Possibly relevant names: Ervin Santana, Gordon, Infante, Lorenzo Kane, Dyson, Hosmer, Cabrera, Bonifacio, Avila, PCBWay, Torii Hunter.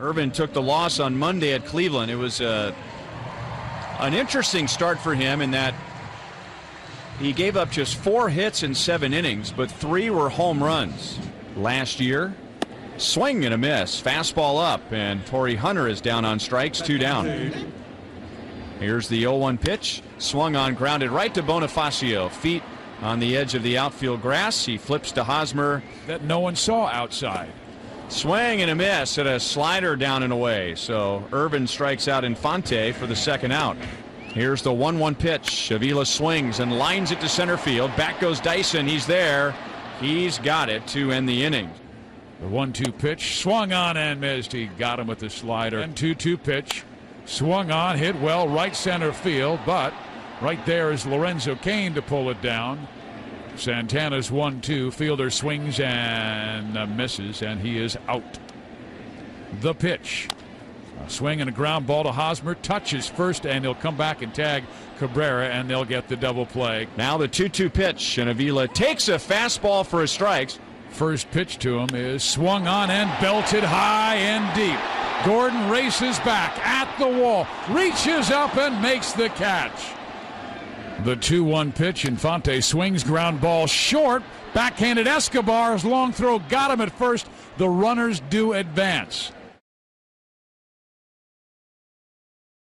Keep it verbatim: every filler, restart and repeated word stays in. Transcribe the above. Ervin took the loss on Monday at Cleveland. It was a, an interesting start for him in that he gave up just four hits in seven innings, but three were home runs. Last year, swing and a miss. Fastball up, and Torii Hunter is down on strikes, two down. Here's the oh one pitch. Swung on, grounded right to Bonifacio. Feet on the edge of the outfield grass. He flips to Hosmer. That no one saw outside. Swing and a miss at a slider down and away. So Ervin strikes out Infante for the second out. Here's the one one pitch. Avila swings and lines it to center field. Back goes Dyson. He's there. He's got it to end the inning. The one two pitch. Swung on and missed. He got him with the slider. And two two pitch. Swung on. Hit well. Right center field. But right there is Lorenzo Kane to pull it down. Santana's one two. Fielder swings and misses, and he is out. The pitch. A swing and a ground ball to Hosmer. Touches first, and he'll come back and tag Cabrera, and they'll get the double play. Now the two two pitch, and Avila takes a fastball for a strike. First pitch to him is swung on and belted high and deep. Gordon races back at the wall, reaches up and makes the catch. The two one pitch, Infante swings, ground ball short, backhanded Escobar's long throw got him at first. The runners do advance.